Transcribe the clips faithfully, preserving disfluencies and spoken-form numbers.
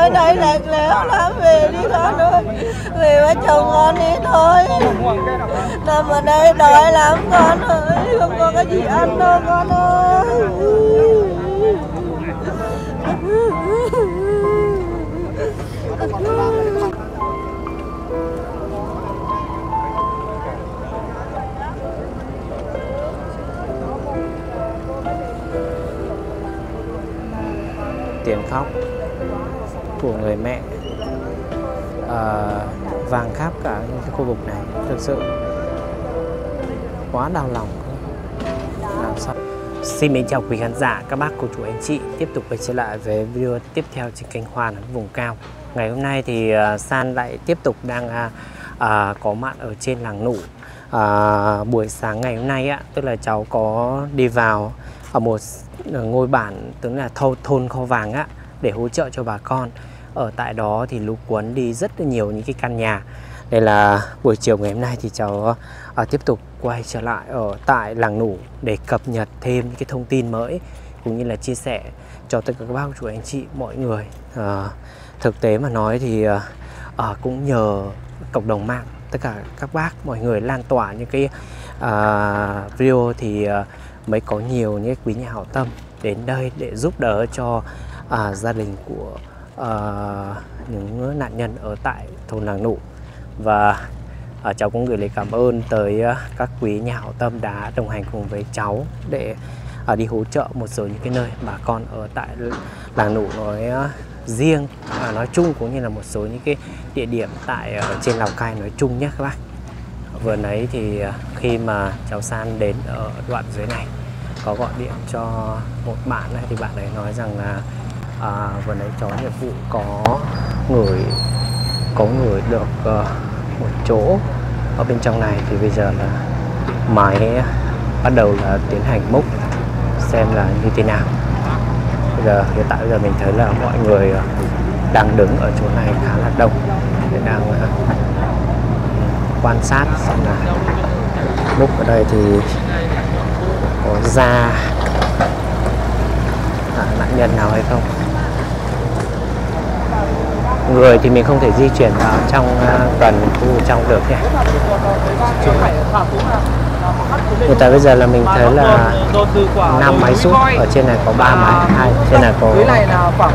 ở đây lạc lẽo lắm, về đi thôi, về với chồng con đi thôi. Nằm ở đây đói lắm con ơi, không có cái gì ăn đâu con ơi. Tiếng khóc của người mẹ à, vàng khắp cả cái khu vực này, thực sự quá đau lòng. Làm sao? Xin mến chào quý khán giả, các bác, cô chú, anh chị, tiếp tục quay trở lại với video tiếp theo trên kênh Hoa Nắng Vùng Cao. Ngày hôm nay thì uh, San lại tiếp tục đang uh, uh, có mặt ở trên làng Nủ. uh, Buổi sáng ngày hôm nay uh, tức là cháu có đi vào ở một ngôi bản, tức là thôn Kho Vàng á, để hỗ trợ cho bà con. Ở tại đó thì lũ cuốn đi rất là nhiều những cái căn nhà. Đây là buổi chiều ngày hôm nay thì cháu à, tiếp tục quay trở lại ở tại làng Nủ để cập nhật thêm những cái thông tin mới, cũng như là chia sẻ cho tất cả các bác, chú, anh chị, mọi người. à, Thực tế mà nói thì à, à, cũng nhờ cộng đồng mạng, tất cả các bác, mọi người lan tỏa những cái à, video thì à, mới có nhiều những quý nhà hảo tâm đến đây để giúp đỡ cho à, gia đình của à, những nạn nhân ở tại thôn làng Nủ. Và à, cháu cũng gửi lời cảm ơn tới à, các quý nhà hảo tâm đã đồng hành cùng với cháu để à, đi hỗ trợ một số những cái nơi bà con ở tại làng Nủ nói à, riêng à, nói chung, cũng như là một số những cái địa điểm tại ở trên Lào Cai nói chung nhé các bác. Vừa nãy thì khi mà cháu San đến ở đoạn dưới này có gọi điện cho một bạn này, thì bạn ấy nói rằng là à, vừa nãy cháu nhiệm vụ có người có người được uh, một chỗ ở bên trong này, thì bây giờ là máy bắt đầu là tiến hành múc xem là như thế nào. Bây giờ hiện tại bây giờ mình thấy là mọi người đang đứng ở chỗ này khá là đông để đang uh, quan sát xem là múc ở đây thì có da à, nạn nhân nào hay không. Người thì mình không thể di chuyển vào trong uh, gần khu trong được nhé. Hiện tại bây giờ là mình thấy là năm máy xúc, ở trên này có ba máy, hai trên này có,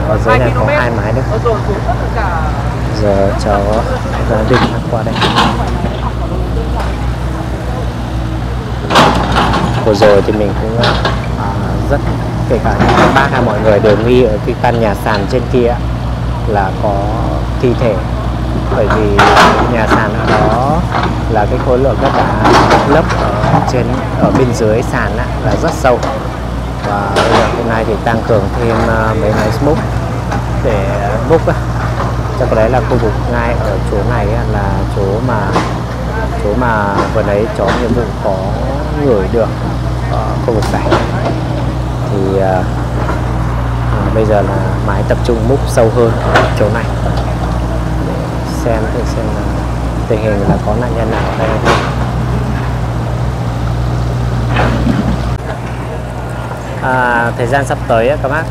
ở dưới này có hai máy nữa. Giờ cháu đã định qua đây. Vừa rồi thì mình cũng à, rất, kể cả những các bác hay mọi người đều nghi ở cái căn nhà sàn trên kia là có thi thể, bởi vì nhà sàn đó là cái khối lượng đất đá lớp ở trên ở bên dưới sàn á, là rất sâu. Và hôm nay thì tăng cường thêm mấy máy smoke để múc. Chắc có lẽ là khu vực ngay ở chỗ này là chỗ mà chỗ mà vừa nãy chó nhiệm vụ có người được ở khu vực này. Thì à, bây giờ là máy tập trung múc sâu hơn ở chỗ này để xem để xem là tình hình là có nạn nhân nào ở đây không. À, thời gian sắp tới các bác,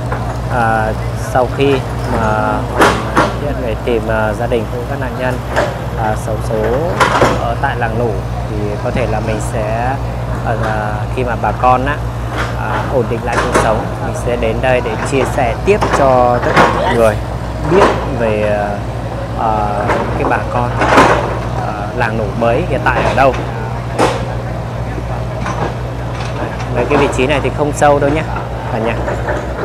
à, sau khi mà để tìm uh, gia đình của các nạn nhân uh, xấu số ở tại làng Nủ, thì có thể là mình sẽ uh, khi mà bà con á, uh, ổn định lại cuộc sống, mình sẽ đến đây để chia sẻ tiếp cho tất cả mọi người biết về uh, uh, cái bà con uh, làng Nủ mới hiện tại ở đâu. Mấy cái vị trí này thì không sâu đâu nhé cả nhà.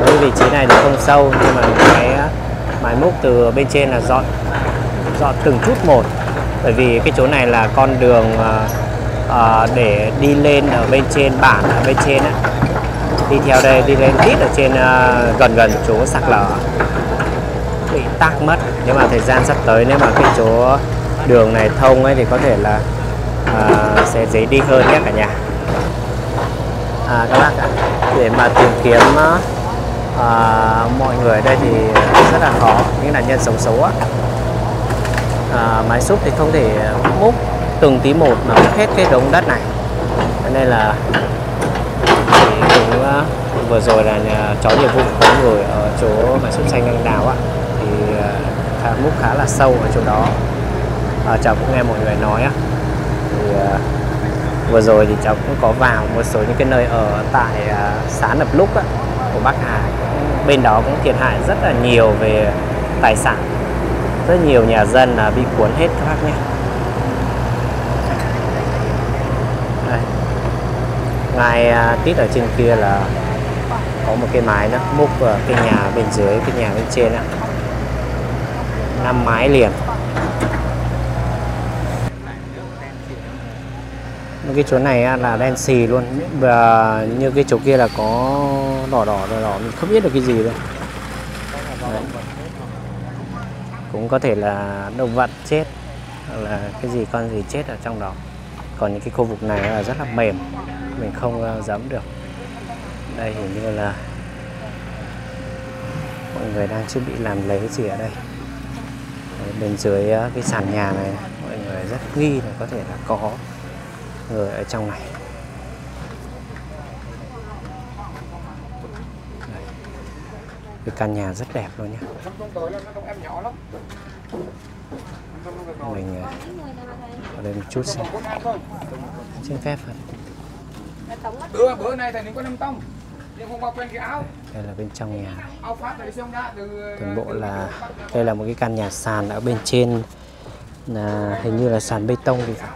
Cái vị trí này thì không sâu, nhưng mà cái máy múc từ bên trên là dọn dọn từng chút một, bởi vì cái chỗ này là con đường à, để đi lên ở bên trên bản, ở bên trên á, đi theo đây đi lên tít ở trên à, gần gần chỗ sạt lở bị tắc mất. Nhưng mà thời gian sắp tới nếu mà cái chỗ đường này thông ấy thì có thể là à, sẽ dễ đi hơn nhé cả nhà. À, các bác ạ, để mà tìm kiếm à, mọi người ở đây thì rất là khó, những nạn nhân xấu số á. À, máy xúc thì không thể múc từng tí một mà múc hết cái đống đất này, cho nên là thì cũng uh, vừa rồi là nhà, chó nhiệm vụ có người ở chỗ máy xúc xanh Anh Đào á, thì uh, khá, múc khá là sâu ở chỗ đó. À, cháu cũng nghe mọi người nói á, thì uh, vừa rồi thì cháu cũng có vào một số những cái nơi ở tại uh, xã Nập Lúc á, của Bắc Hà, bên đó cũng thiệt hại rất là nhiều về tài sản, rất nhiều nhà dân là bị cuốn hết các bác nhé. Đây, ngay uh, tít ở trên kia là có một cái mái nó múc uh, cái nhà bên dưới, cái nhà bên trên á, năm mái liền. Cái chỗ này là đen xì luôn, và như cái chỗ kia là có đỏ đỏ đỏ đỏ, mình không biết được cái gì đâu. Đấy, cũng có thể là động vật chết hoặc là cái gì con gì chết ở trong đó. Còn những cái khu vực này là rất là mềm, mình không dẫm được. Đây hình như là mọi người đang chuẩn bị làm lấy gì ở đây. Đấy, bên dưới cái sàn nhà này mọi người rất nghi là có thể là có người ở trong này. Đây, cái căn nhà rất đẹp luôn nhé. Mình ở đây một chút xem. Xin phép rồi. Bữa bữa nay thầy có năm tông. Đây là bên trong nhà. Toàn bộ là đây là một cái căn nhà sàn ở bên trên, là hình như là sàn bê tông thì phải.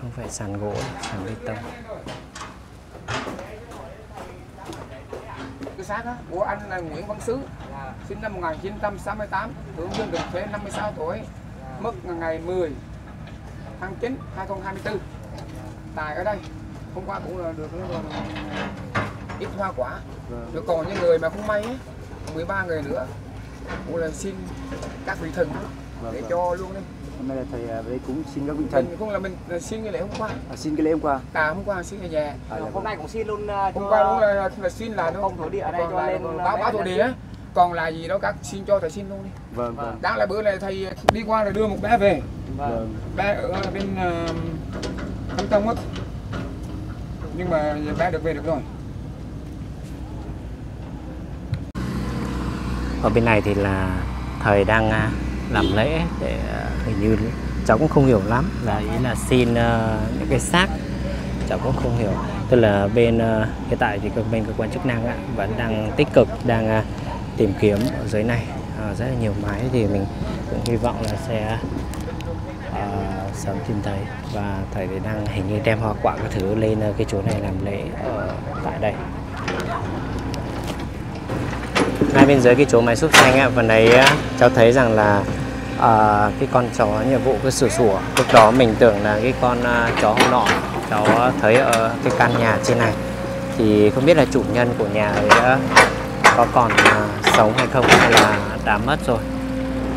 Không phải sàn gỗ, sàn bê tông. Cái xác đó của anh là Nguyễn Văn Sứ, sinh năm một nghìn chín trăm sáu mươi tám, hưởng lương hưu thuế năm mươi sáu tuổi, mất ngày mười tháng chín hai nghìn không trăm hai mươi tư. Tại ở đây hôm qua cũng là được ít hoa quả. Rồi còn những người mà không may ấy, mười ba người nữa, cũng là xin các vị thần để cho luôn đi. Hôm nay là thầy về đây cũng xin các vị thần. Mình không là mình là xin cái lễ hôm qua. À, xin cái lễ hôm qua. À, hôm qua xin ở nhà. À, hôm, hôm nay cũng xin luôn. Uh, hôm qua cũng là, là xin là không thổ địa ở đây cho lên báo báo thổ địa. Còn là gì đó các xin cho thầy xin luôn đi. Vâng. Vâng. Đáng là bữa này thầy đi qua rồi đưa một bé về. Vâng. Bé ở bên Thâm Tông mất. Nhưng mà bé được về được rồi. Ở bên này thì là thầy đang làm lễ để hình như cháu cũng không hiểu lắm, là ý là xin uh, những cái xác, cháu cũng không hiểu. Tức là bên uh, hiện tại thì bên cơ quan chức năng á, vẫn đang tích cực đang uh, tìm kiếm ở dưới này uh, rất là nhiều máy, thì mình cũng hy vọng là sẽ uh, sớm tìm thấy. Và thầy thì đang hình như đem hoa quả các thứ lên uh, cái chỗ này làm lễ ở tại đây. Ngay bên dưới cái chỗ máy xúc xanh á, và đấy cháu thấy rằng là à, cái con chó nhiệm vụ cứ sủa sủa. Lúc đó mình tưởng là cái con uh, chó hôm nọ cháu thấy ở cái căn nhà trên này, thì không biết là chủ nhân của nhà ấy uh, có còn uh, sống hay không, hay là đã mất rồi.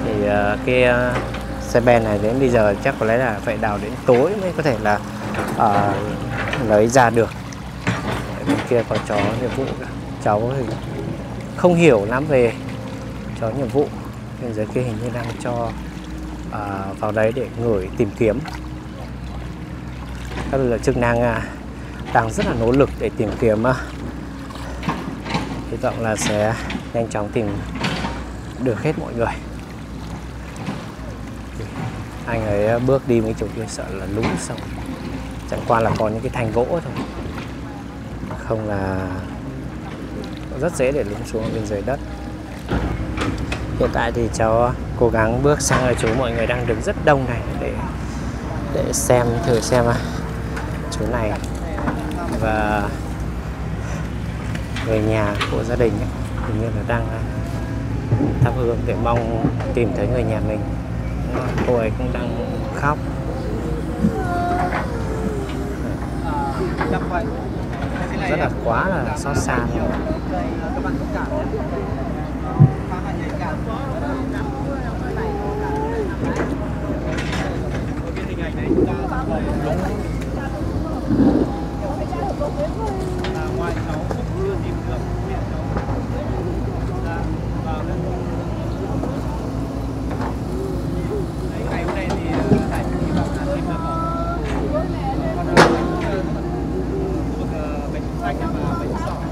Thì uh, cái uh, xe ben này đến bây giờ chắc có lẽ là phải đào đến tối mới có thể là uh, lấy ra được. Bên kia có chó nhiệm vụ, cháu thì không hiểu lắm về chó nhiệm vụ. Bên dưới kia hình như đang cho à, vào đấy để ngửi tìm kiếm. Các lực lượng chức năng à, đang rất là nỗ lực để tìm kiếm. À, hy vọng là sẽ nhanh chóng tìm được hết mọi người. Anh ấy bước đi mấy chỗ kia sợ là lún sâu. Chẳng qua là có những cái thanh gỗ thôi, không là rất dễ để lún xuống bên dưới đất. Hiện tại thì cháu cố gắng bước sang ở chỗ mọi người đang đứng rất đông này để để xem thử xem à, chỗ này và người nhà của gia đình ấy, hình như là đang thắp hương để mong tìm thấy người nhà mình. Cô ấy cũng đang khóc. Rất là quá là xót xa.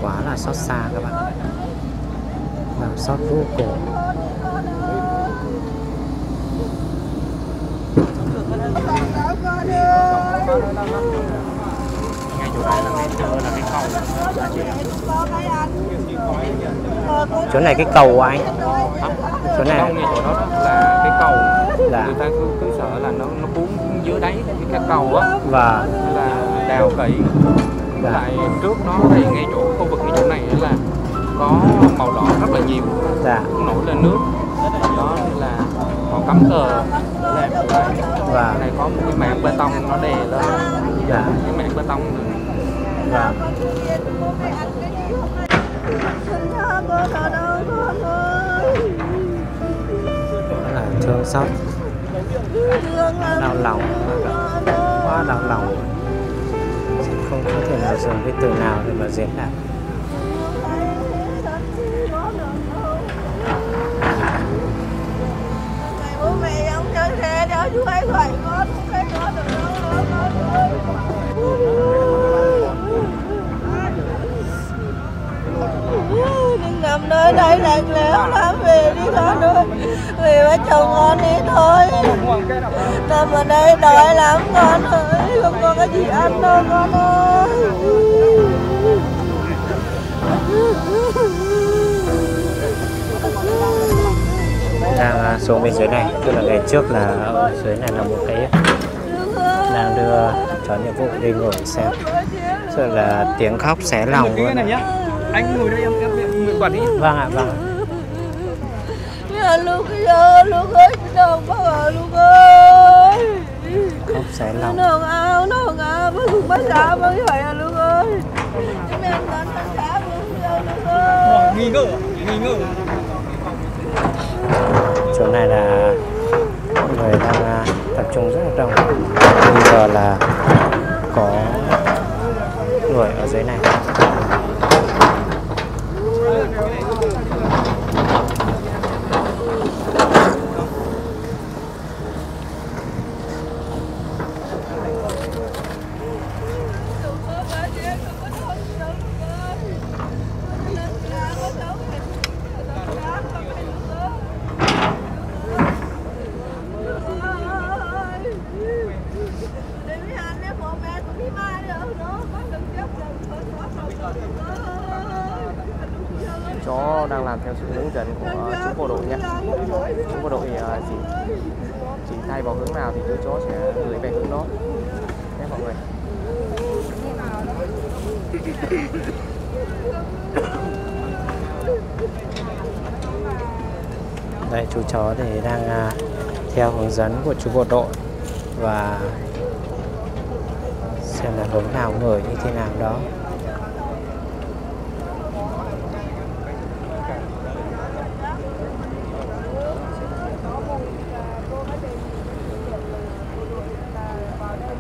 Quá là xót xa các bạn, làm xót vô cùng. Ngay chỗ này là ngày trưa là cái cầu. Chỗ này cái cầu của anh. Chỗ này không, chỗ đó là cái cầu. Dạ. Người ta cứ, cứ sợ là nó nó cuốn dưới đáy cái cầu á. Và là đào kỹ. Dạ. Lại trước nó thì ngay chỗ khu vực ngay chỗ này là có màu đỏ rất là nhiều. Dạ. Nổi lên nước. Đó là họ cắm cờ. Và này có một cái mảng bê tông nó đè lên. Dạ. Cái mảng bê tông. Dạ. Là thương xót, đau lòng, quá đau lòng, không có thể nào dùng cái từ nào để mà diễn đạt. Đừng nằm nơi đây lạnh lẽo lắm, về đi thôi, về với chồng con đi thôi. Nằm ở đây đói lắm con ơi, không có cái gì ăn đâu con ơi. Đang xuống bên dưới này, tức là ngày trước là ở dưới này là một cái đang đưa chó nhiệm vụ đi ngồi xem, rồi là tiếng khóc xé lòng luôn. Anh ngồi đây em em mình quản đi. Vâng ạ, vâng ạ. Lúc giờ lúc ấy đồng bác ở lúc ơi. Khóc xé lòng. Nó ao nó ngã bác cũng bác ra bác hỏi à lúc ơi. Chúng em đang cá bún giờ lúc ơi. Nghi ngờ, nghi ngờ. Chỗ này là người đang tập trung rất là đông. Bây giờ là có người ở dưới này. Chó đang làm theo sự hướng dẫn của uh, chú bộ đội nhé. Chú bộ đội uh, chỉ chỉ thay vào hướng nào thì chú chó sẽ gửi về hướng đó nhé mọi người. Đây chú chó thì đang uh, theo hướng dẫn của chú bộ đội và xem là hướng nào người như thế nào đó.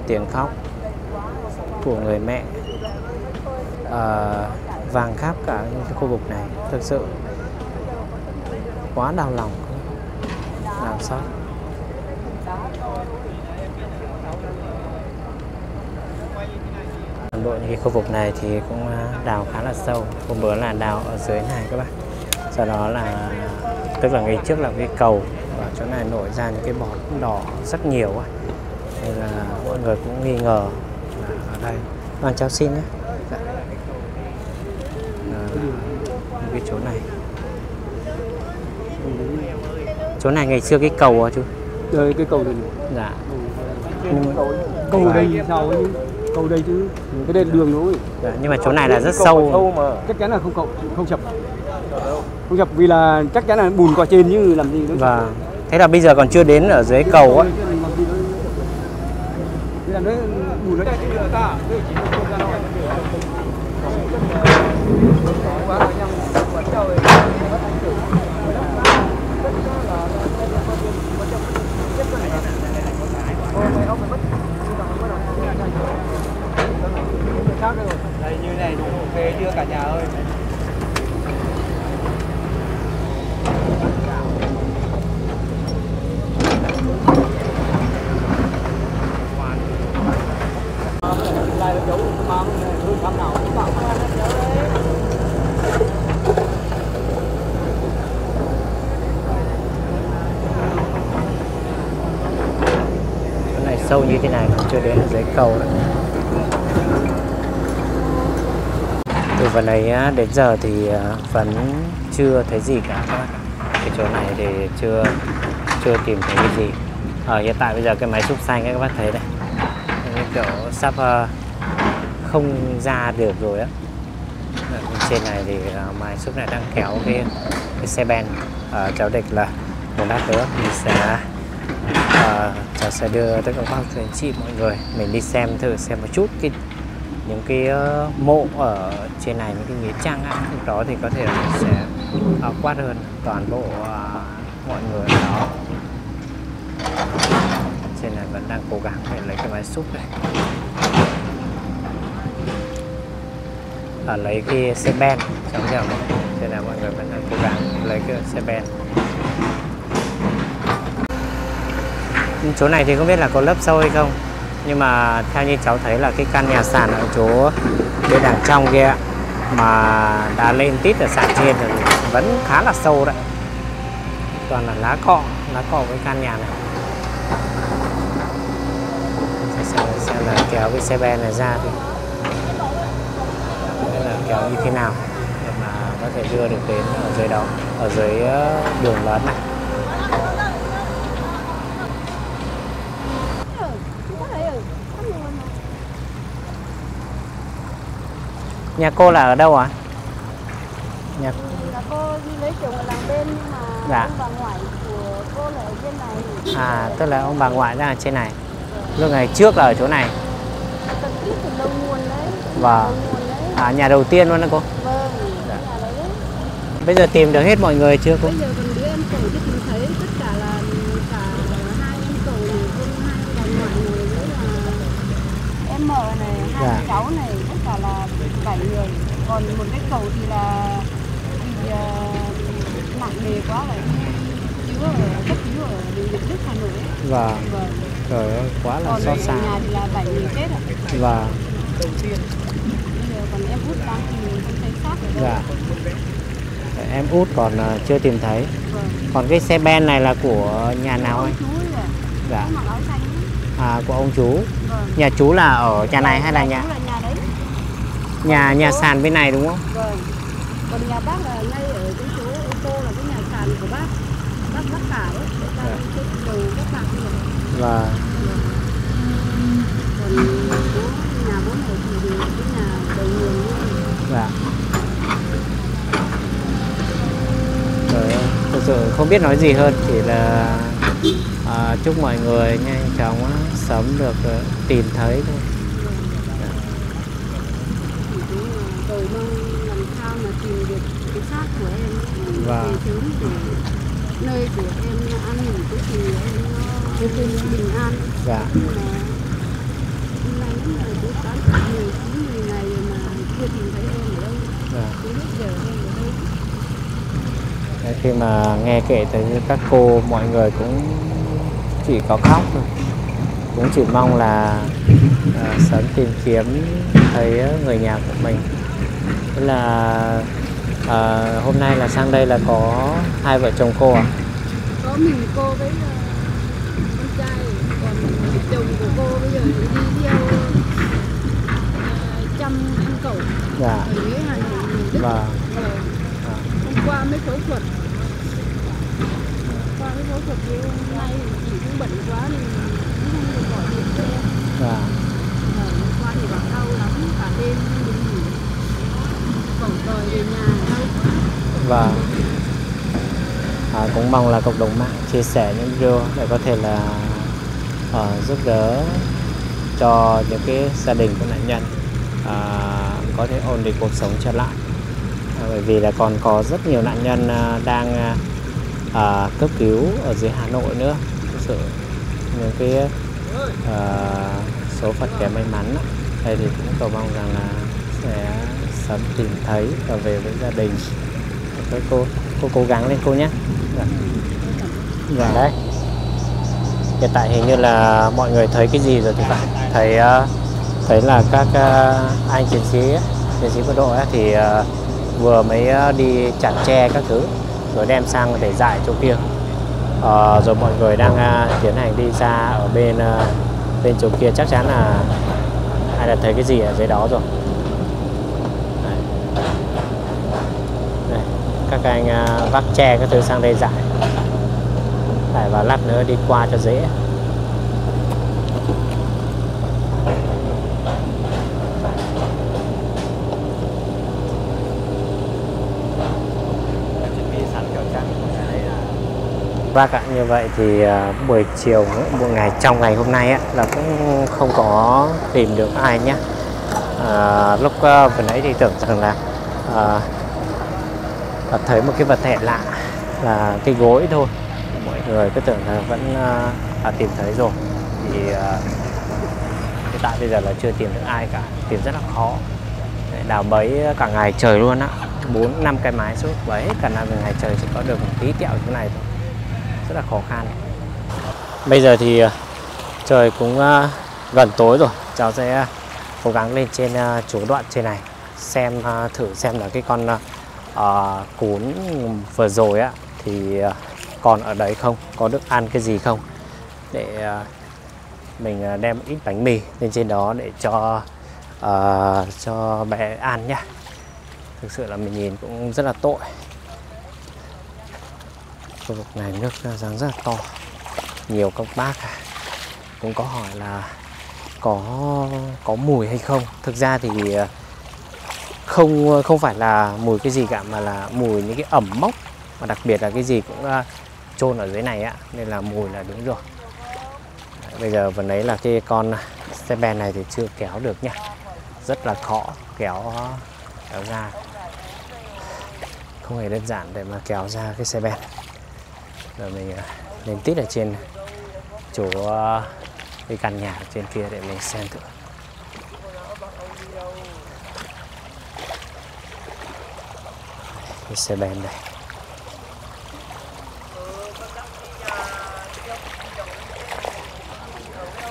Tiếng khóc của người mẹ à, vang khắp cả cái khu vực này, thực sự quá đau lòng, làm sao. Toàn bộ những khu vực này thì cũng đào khá là sâu, hôm bữa là đào ở dưới này các bạn, sau đó là tức là ngày trước là cái cầu và chỗ này nổi ra những cái bọt đỏ rất nhiều. Đây là mọi người cũng nghi ngờ là ở đây. Bạn cháu xin nhé. Dạ. À, cái chỗ này. Chỗ này ngày xưa cái cầu hả chú? Đây cái cầu này. Dạ. Nhưng mà... Cầu đây sao ấy? Cầu đây chứ. Cái đây đường thôi. Dạ, nhưng mà chỗ này là rất sâu. Sâu mà. Chắc chắn là không cầu, không sập. Không sập vì là chắc chắn là bùn qua trên chứ làm gì nữa. Và thế là bây giờ còn chưa đến ở dưới cầu á. Đây như này đúng ok chưa cả nhà ơi. sâu như thế này, chưa đến dưới cầu nữa. Từ phần này đến giờ thì vẫn chưa thấy gì cả các bạn. Cái chỗ này thì chưa chưa tìm thấy cái gì. Ở hiện tại bây giờ cái máy xúc xanh ấy, các bác thấy đây, cái chỗ sắp không ra được rồi á. Trên này thì máy xúc này đang kéo cái, cái xe ben. À, cháu địch là một lát nữa thì sẽ à, cháu sẽ đưa tất cả các bác anh chị mọi người mình đi xem thử xem một chút cái những cái uh, mộ ở trên này, những cái nghĩa trang á, đó thì có thể sẽ uh, quát hơn toàn bộ uh, mọi người đó. Trên này vẫn đang cố gắng để lấy cái máy xúc này, à, lấy cái xe ben, cháu nhầm. Trên này mọi người vẫn đang cố gắng lấy cái xe ben. Chỗ này thì không biết là có lớp sâu hay không, nhưng mà theo như cháu thấy là cái căn nhà sàn ở chỗ bên đằng trong kia mà đã lên tít ở sàn trên thì vẫn khá là sâu đấy, toàn là lá cọ, lá cọ với căn nhà này. Xem, xem là kéo cái xe ben này ra thì đây là kéo như thế nào để mà có thể đưa được đến ở dưới đó, ở dưới đường lớn này. Nhà cô là ở đâu ạ? À? Nhà là cô đi lấy chồng ở làng bên, nhưng mà dạ. Ông bà ngoại của cô là ở trên này. À, tức là ông bà ngoại ra ở trên này. Lúc ngày trước là ở chỗ này. Tận trước từ đầu nguồn đấy. Vâng. À, nhà đầu tiên luôn đó cô. Vâng. Dạ. Nhà đấy. Bây giờ tìm được hết mọi người chưa cô? Bây giờ còn đứa em cậu chứ mình thấy tất cả là cả hai em cậu này, ông hai bà ngoại này, nữa là em mờ này, hai dạ. Cháu này. Là bảy người, còn một cái cầu thì là vì uh, nặng nề quá vậy, chứa ở cấp chứa ở bệnh viện Đức Hà Nội. Vâng. Vâng. Trời ơi, quá là xót xa. Còn nhà thì là bảy người chết ạ. Vâng. Đầu tiên. Bây giờ còn em út đang thì không thấy xác ở đâu. Dạ. Em út còn uh, chưa tìm thấy. Vâng. Còn cái xe ben này là của nhà nào ấy? Của ông chú ấy. Dạ. À, của ông chú. Vâng. Nhà chú là ở nhà này hay là nhà? Nhà nhà sàn bên này đúng không? Vâng. Còn nhà bác là ngay ở cái chỗ ô tô là cái nhà sàn của bác. Bác bác cả đấy, bác đầu bác cả rồi. Vâng. Còn nhà bố này thì cái nhà đầu nguồn luôn. Vâng. Rồi, thật sự không biết nói gì hơn, chỉ là à, chúc mọi người nhanh chóng sớm được tìm thấy thôi. Tìm được cái xác của em và nơi của em ăn ngủ cái gì em bình an. Dạ. Hôm nay cũng là tới tám mười chín mười ngày mà chưa tìm thấy em ở đâu. Dạ. Đến lúc giờ em ở đâu? Đấy, khi mà nghe kể tới các cô, mọi người cũng chỉ có khóc thôi, cũng chỉ mong là à, sớm tìm kiếm thấy người nhà của mình. Là à, hôm nay là sang đây là có hai vợ chồng cô à? Có mình cô với uh, con trai, còn chồng của cô bây giờ đi theo uh, chăm em cậu. Dạ. Ở dưới Hà Nội mình Đức. Vâng. Rồi. À. Hôm qua mới phẫu thuật. Hôm qua mới phẫu thuật thì hôm nay chị cũng bận quá thì cũng không được gọi điện cho em. Dạ. Rồi hôm qua thì bảo đau lắm cả đêm. Và à, cũng mong là cộng đồng mạng chia sẻ những video để có thể là à, giúp đỡ cho những cái gia đình của nạn nhân à, có thể ổn định cuộc sống trở lại, à, bởi vì là còn có rất nhiều nạn nhân à, đang à, cấp cứu ở dưới Hà Nội nữa. Thực sự những cái à, số phận kém may mắn đây thì cũng cầu mong rằng là sẽ sớm tìm thấy và về với gia đình. Với cô, cô cố gắng lên cô nhé. Dạ. Dạ. Đấy. Hiện tại hình như là mọi người thấy cái gì rồi thì phải thấy thấy là các anh chiến sĩ chiến sĩ quân đội thì vừa mới đi chặt tre các thứ rồi đem sang để giải chỗ kia, à, rồi mọi người đang tiến hành đi ra ở bên Bên chỗ kia chắc chắn là ai đã thấy cái gì ở dưới đó rồi. Đây. Đây. Các anh vác tre các thứ sang đây giải. Phải vào lát nữa đi qua cho dễ. Vâng ạ, như vậy thì buổi chiều buổi ngày trong ngày hôm nay á, là cũng không có tìm được ai nhé. À, lúc vừa nãy thì tưởng rằng là à, thấy một cái vật thể lạ là cái gối thôi, mọi người cứ tưởng là vẫn à, tìm thấy rồi, thì à, hiện tại bây giờ là chưa tìm được ai cả, tìm rất là khó. Đào bấy cả ngày trời luôn á, bốn năm cái mái suốt bấy cả năm ngày trời, chỉ có được một tí tẹo như này thôi, rất là khó khăn. Bây giờ thì trời cũng gần tối rồi, cháu sẽ cố gắng lên trên chỗ đoạn trên này xem thử xem là cái con uh, cún vừa rồi á thì còn ở đấy không, có được ăn cái gì không, để uh, mình đem ít bánh mì lên trên đó để cho uh, cho bé ăn nhá. Thực sự là mình nhìn cũng rất là tội. Khu vực này nước giáng rất là to. Nhiều các bác à, cũng có hỏi là có có mùi hay không. Thực ra thì không không phải là mùi cái gì cả, mà là mùi những cái ẩm mốc, và đặc biệt là cái gì cũng chôn ở dưới này á, nên là mùi là đúng rồi. Bây giờ vừa nãy là cái con xe ben này thì chưa kéo được nhá, rất là khó kéo kéo ra, không hề đơn giản để mà kéo ra cái xe ben. Rồi mình lên tít ở trên chỗ cái căn nhà trên kia để mình xem thử. Cái xe ben này.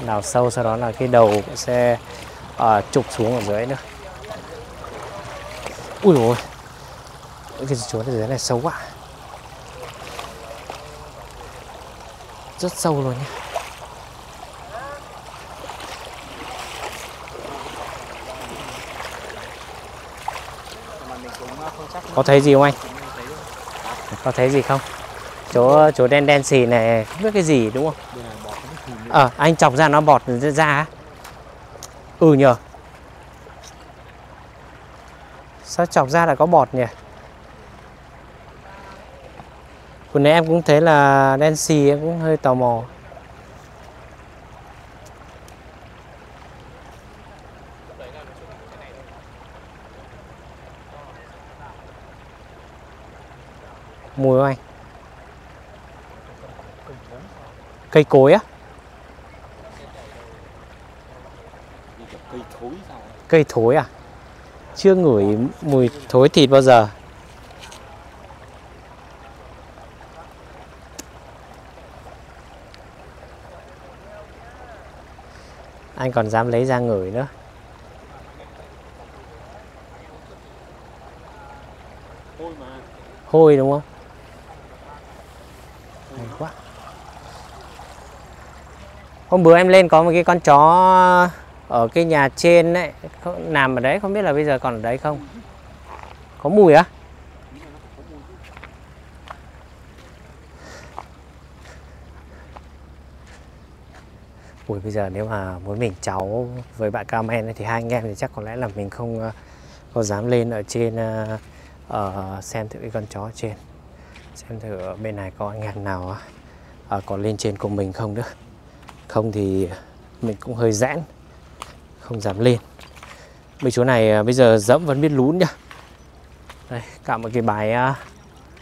Đào sâu, sau đó là cái đầu của xe à, trục xuống ở dưới nữa. Ui dồi ôi, cái chỗ dưới này sâu quá, rất sâu luôn nhé. Có thấy gì không anh? Có thấy gì không? Chỗ chỗ đen đen xì này không biết cái gì đúng không? Ờ, à, anh chọc ra nó bọt ra á. Ừ nhờ. Sao chọc ra là có bọt nhỉ? Hồi nãy em cũng thấy là đen xì, em cũng hơi tò mò. Mùi không anh? Cây cối á? Cây thối à? Chưa ngửi mùi thối thịt bao giờ. Anh còn dám lấy ra ngửi nữa. Hôi mà. Hôi đúng không? Hay quá. Hôm bữa em lên có một cái con chó ở cái nhà trên ấy, nằm ở đấy, không biết là bây giờ còn ở đấy không? Có mùi á? Ui, bây giờ nếu mà muốn mình cháu với bạn Carmen thì hai anh em thì chắc có lẽ là mình không có dám lên ở trên ở xem thử cái con chó trên, xem thử ở bên này có anh em nào à, có lên trên cùng mình không nữa. Không thì mình cũng hơi giãn, không dám lên. Mấy chỗ này bây giờ dẫm vẫn biết lún nhá. Đây, cả một cái bãi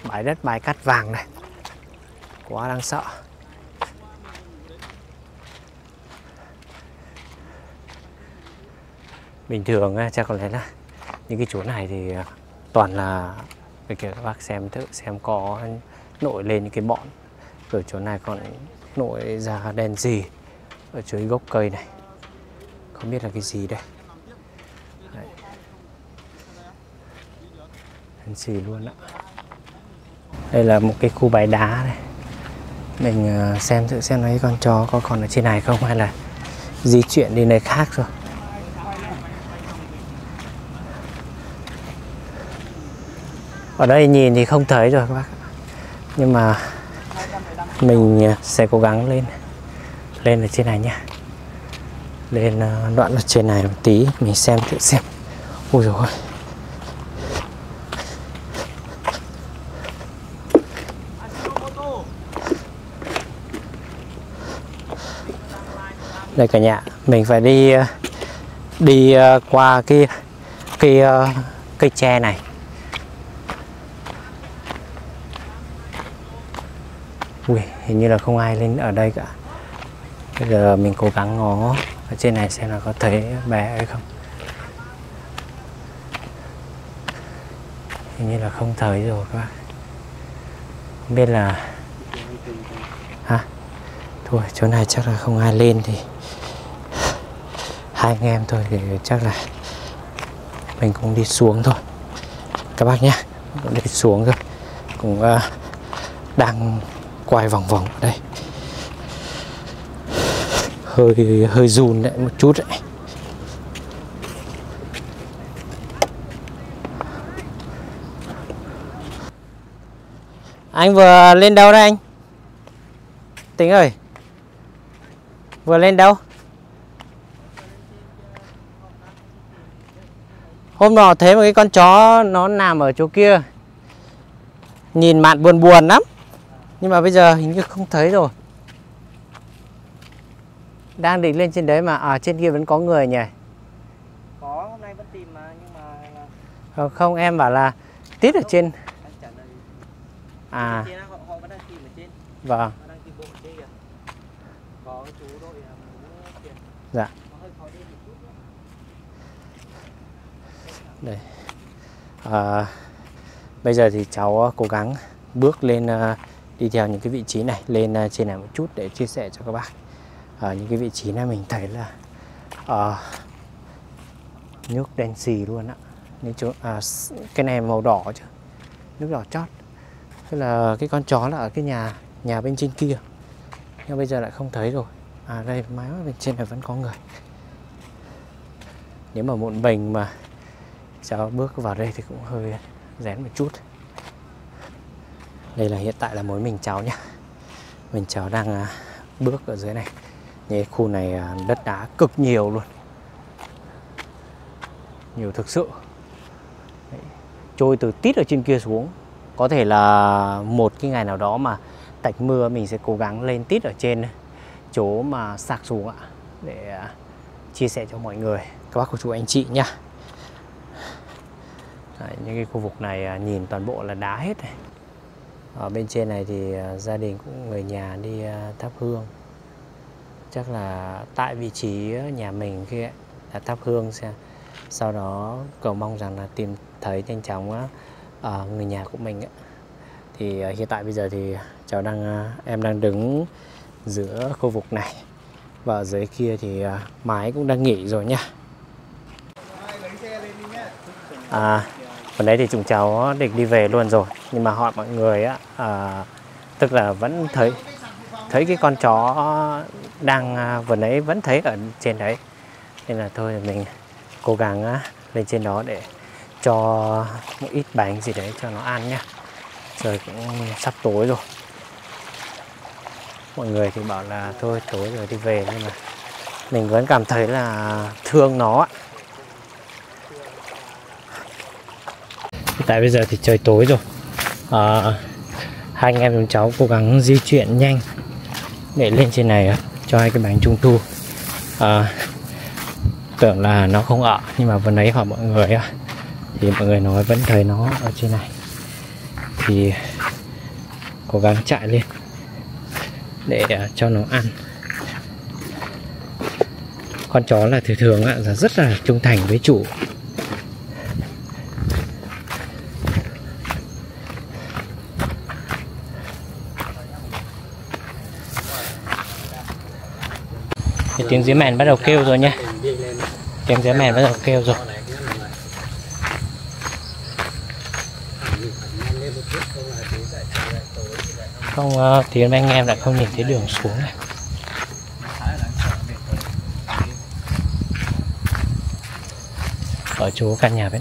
bãi đất, bãi cát vàng này, quá đáng sợ. Bình thường chắc có lẽ là những cái chỗ này thì toàn là cái kiểu các bác xem thử xem có nổi lên những cái bọn. Ở chỗ này còn nổi ra đen gì ở dưới gốc cây này, không biết là cái gì đây. Đấy. Đen gì luôn ạ. Đây là một cái khu bãi đá này, mình xem thử xem mấy con chó có còn ở trên này không, hay là di chuyển đi nơi khác rồi. Ở đây nhìn thì không thấy rồi các bác, nhưng mà mình sẽ cố gắng lên lên ở trên này nhá, lên đoạn ở trên này một tí mình xem thử xem. Ôi dồi ôi, đây cả nhà, mình phải đi đi qua cái cái cây tre này. Ui, hình như là không ai lên ở đây cả. Bây giờ mình cố gắng ngó ở trên này xem là có thấy bé hay không. Hình như là không thấy rồi các bạn. Không biết là hả? Thôi chỗ này chắc là không ai lên thì hai anh em thôi, thì chắc là mình cũng đi xuống thôi các bác nhé, cũng đi xuống rồi, cũng uh, đang quay vòng vòng ở đây, hơi hơi run lại một chút đấy. Anh vừa lên đâu đấy anh Tính ơi? Vừa lên đâu? Hôm nọ thấy một cái con chó nó nằm ở chỗ kia, nhìn mặt buồn buồn lắm, nhưng mà bây giờ hình như không thấy rồi. Đang định lên trên đấy mà. À, trên kia vẫn có người nhỉ? Có, hôm nay vẫn tìm mà, nhưng mà không, không em bảo là tít ở trên. À, họ vẫn đang tìm ở trên. Vâng. Dạ. Đây. À, bây giờ thì cháu cố gắng bước lên, đi theo những cái vị trí này lên trên này một chút để chia sẻ cho các bác. Ở những cái vị trí này mình thấy là uh, nước đen xì luôn á. Nên chỗ, à, cái này màu đỏ chứ, nước đỏ chót. Tức là cái con chó là ở cái nhà nhà bên trên kia, nhưng bây giờ lại không thấy rồi. À đây, mái bên trên này vẫn có người. Nếu mà một mình mà cháu bước vào đây thì cũng hơi rén một chút. Đây là hiện tại là mỗi mình cháu nhá. Mình cháu đang bước ở dưới này. Như khu này đất đá cực nhiều luôn, nhiều thực sự. Đấy, trôi từ tít ở trên kia xuống. Có thể là một cái ngày nào đó mà tạch mưa mình sẽ cố gắng lên tít ở trên chỗ mà sạc xuống ạ, để chia sẻ cho mọi người, các bác cô chú anh chị nhá. Đấy, những cái khu vực này nhìn toàn bộ là đá hết này. Ở bên trên này thì gia đình cũng người nhà đi thắp hương. Chắc là tại vị trí nhà mình kia ấy, là thắp hương xem. Sau đó cầu mong rằng là tìm thấy nhanh chóng ở người nhà của mình ấy. Thì hiện tại bây giờ thì cháu đang em đang đứng giữa khu vực này, và ở dưới kia thì mái cũng đang nghỉ rồi nhá. À, còn đấy thì chúng cháu định đi về luôn rồi, nhưng mà hỏi mọi người á, à, tức là vẫn thấy thấy cái con chó đang vừa nãy vẫn thấy ở trên đấy, nên là thôi mình cố gắng á, lên trên đó để cho một ít bánh gì đấy cho nó ăn nhá. Trời cũng sắp tối rồi, mọi người thì bảo là thôi tối rồi đi về, nhưng mà mình vẫn cảm thấy là thương nó. Tại bây giờ thì trời tối rồi, à, hai anh em chúng cháu cố gắng di chuyển nhanh để lên trên này cho hai cái bánh trung thu. À, tưởng là nó không ở, nhưng mà vừa nãy hỏi mọi người thì mọi người nói vẫn thấy nó ở trên này, thì cố gắng chạy lên để cho nó ăn. Con chó là thường thường là rất là trung thành với chủ. Thì tiếng dế mèn bắt đầu kêu rồi nhé, tiếng dế mèn bắt đầu kêu rồi. Không thì anh em lại không nhìn thấy đường xuống này. ở chỗ căn nhà vậy.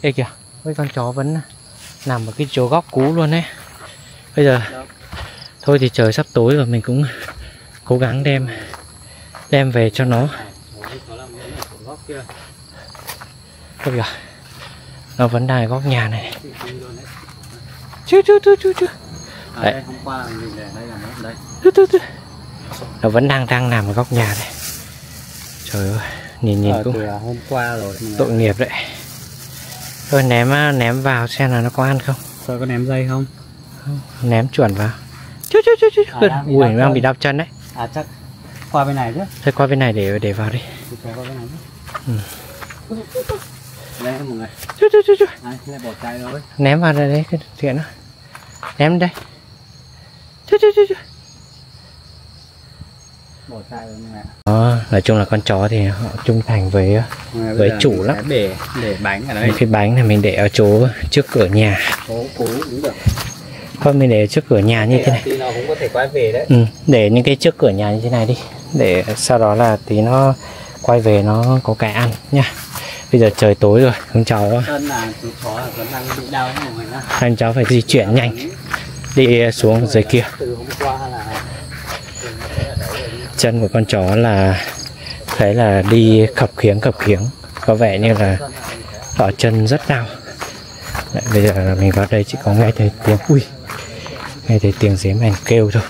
Ê kìa, mấy con chó vẫn nằm ở cái chỗ góc cũ luôn đấy. Bây giờ thôi thì trời sắp tối rồi, mình cũng cố gắng đem đem về cho nó. Thôi kìa, nó vẫn đang ở góc nhà này. Chú chú chú chú chú. Đấy. Nó vẫn đang đang nằm ở góc nhà này. Trời ơi, nhìn nhìn cũng hôm qua rồi. Tội nghiệp đấy. Thôi ném ném vào xem là nó có ăn không. Sợ có ném dây không? Không, ném chuẩn vào. Chú chú chú chú. Ui, nó đang bị đau chân đấy. À chắc qua bên này chứ. Thôi qua bên này để để vào đi. Ừ. Đấy, mọi người. Chú chú chú chú. Đấy, bỏ chạy rồi. Ném vào đây đấy, cái chuyện đó. Ném đây. Chú chú chú chú. Bỏ chạy rồi mẹ. Đó, nói chung là con chó thì họ trung thành với à, với chủ lắm. Để để bánh ở đây. Cái bánh này mình để ở chỗ trước cửa nhà. Cố cố đúng rồi. Thôi mình để trước cửa nhà như thế này. Tí nó cũng có thể quay về đấy. Ừ, để những cái trước cửa nhà như thế này đi. Để sau đó là tí nó quay về nó có cái ăn nha. Bây giờ trời tối rồi, con cháu anh cháu phải di chuyển nhanh đi xuống dưới kia. Chân của con chó là thấy là đi khập khiễng khập khiễng, có vẻ như là đỏ chân rất đau. Đấy, bây giờ mình vào đây chỉ có nghe thấy tiếng ui nghe thấy tiếng dế mèn kêu thôi.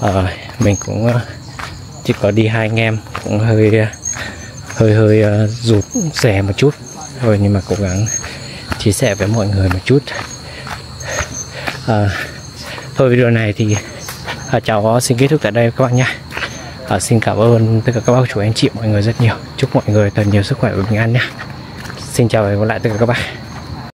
Ờ, mình cũng chỉ có đi hai anh em cũng hơi hơi hơi uh, rụt rè một chút thôi, nhưng mà cố gắng chia sẻ với mọi người một chút. À, thôi video này thì à, cháu xin kết thúc tại đây các bạn nhé. À, xin cảm ơn tất cả các bác chú anh chị mọi người rất nhiều, chúc mọi người thật nhiều sức khỏe và bình an nhé. Xin chào và hẹn gặp lại tất cả các bạn.